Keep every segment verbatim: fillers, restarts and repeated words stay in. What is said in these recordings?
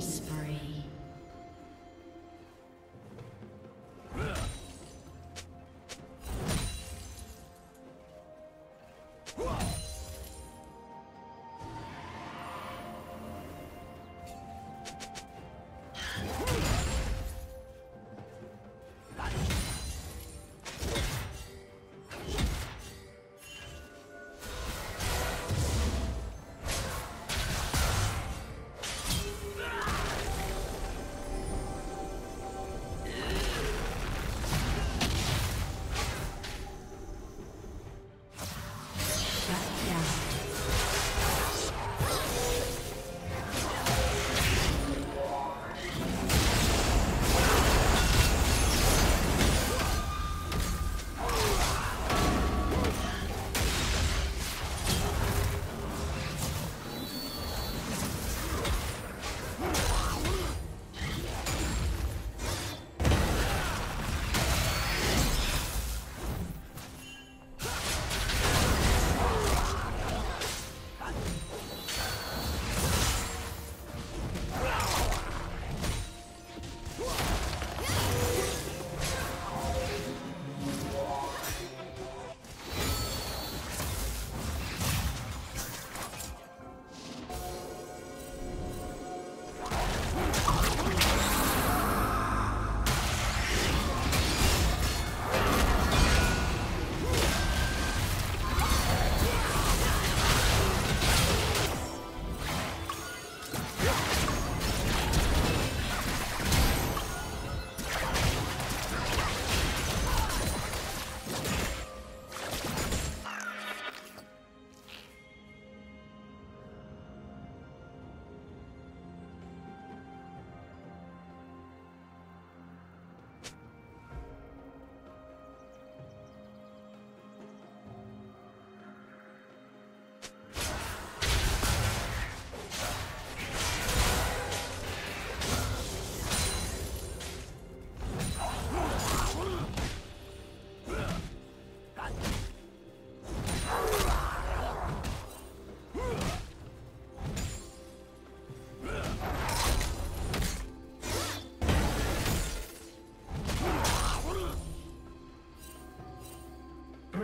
Spree. That's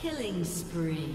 Killing spree.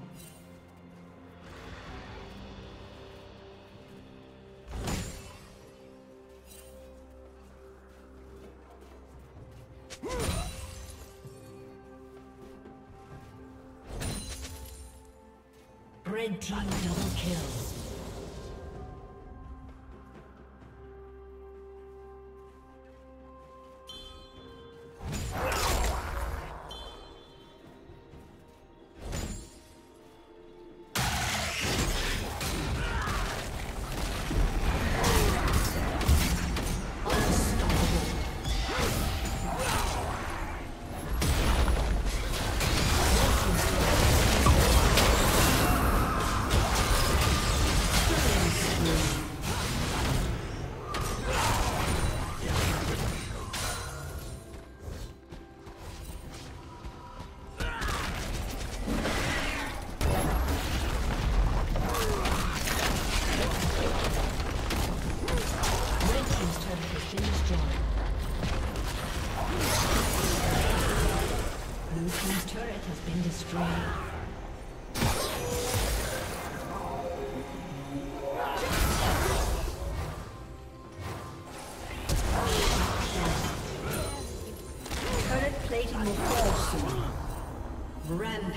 Red team double kill.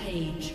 Rampage.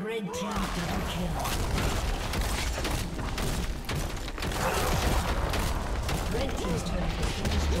Red team double kill. Red team's turret has been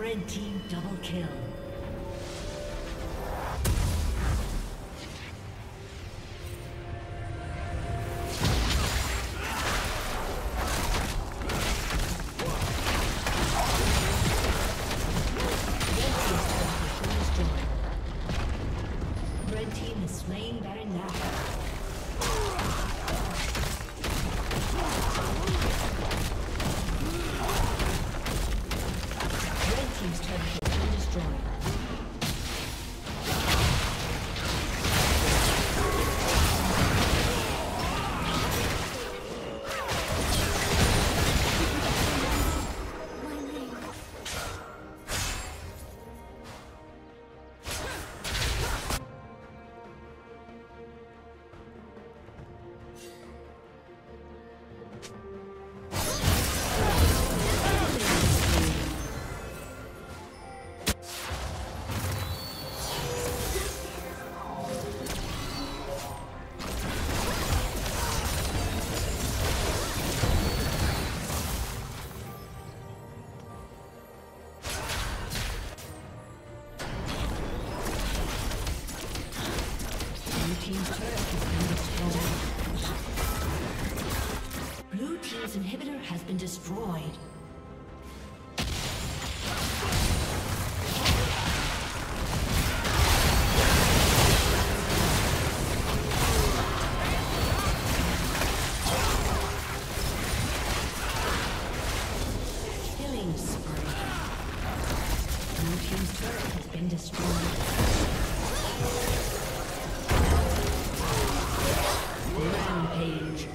Red team double kill. Red team has slain Baron Nashor. Team's turret has been destroyed. Destroyed. Killing spree. Blue team's turret has been destroyed. Rampage.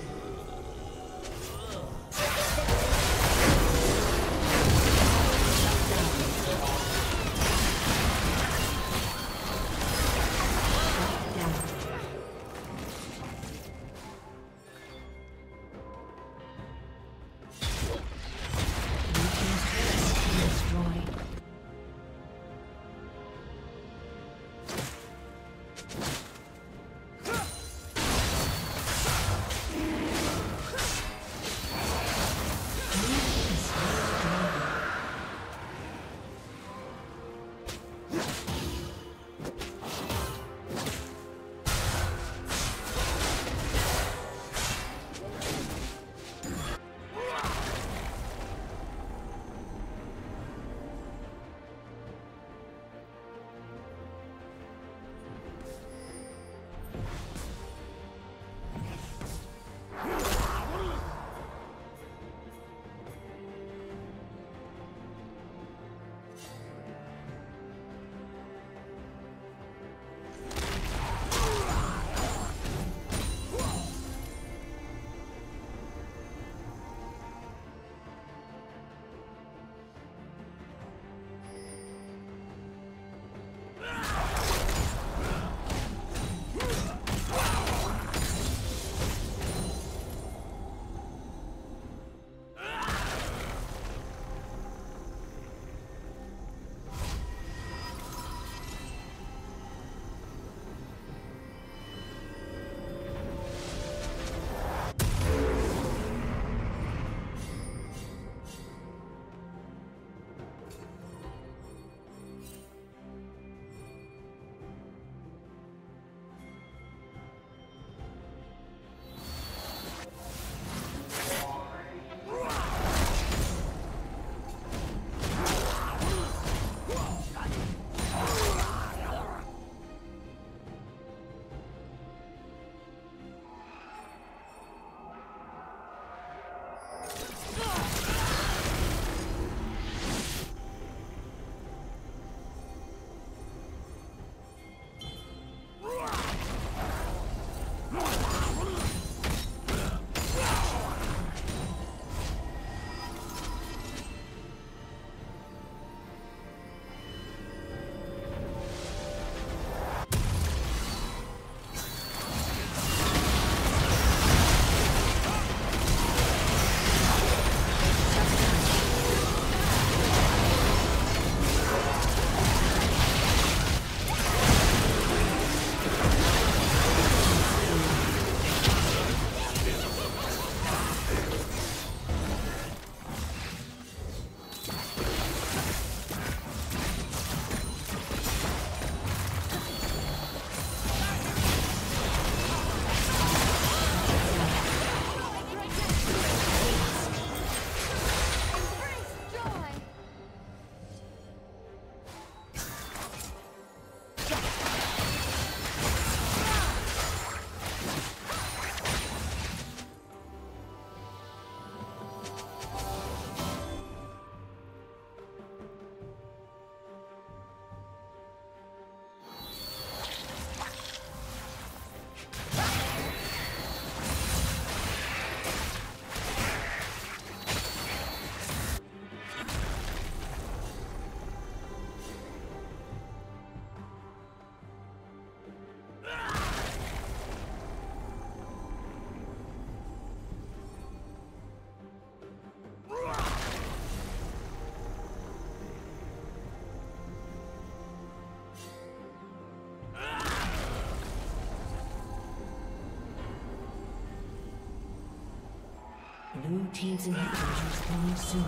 Blue team's inhibitors respawning soon.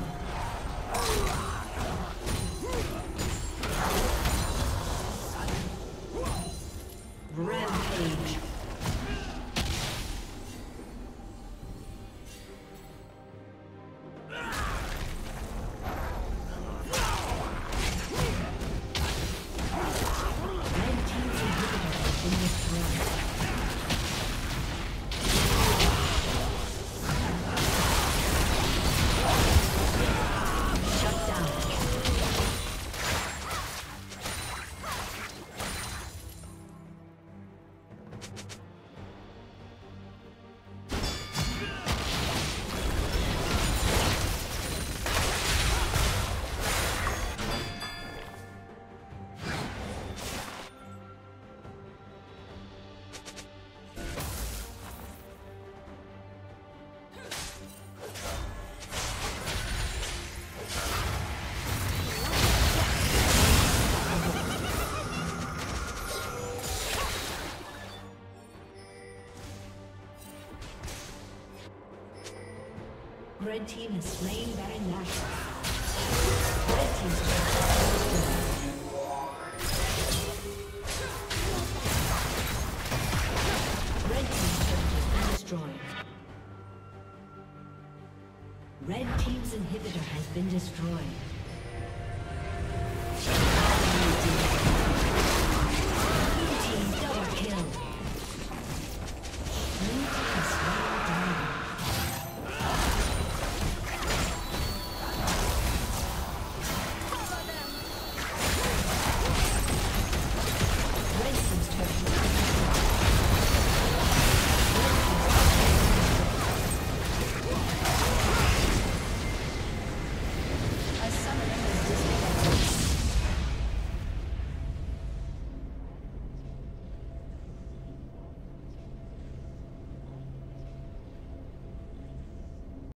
Rampage. Red team is slain Baron Nashor. Red team is slain. Red team's turret has been destroyed. Red team's inhibitor has been destroyed.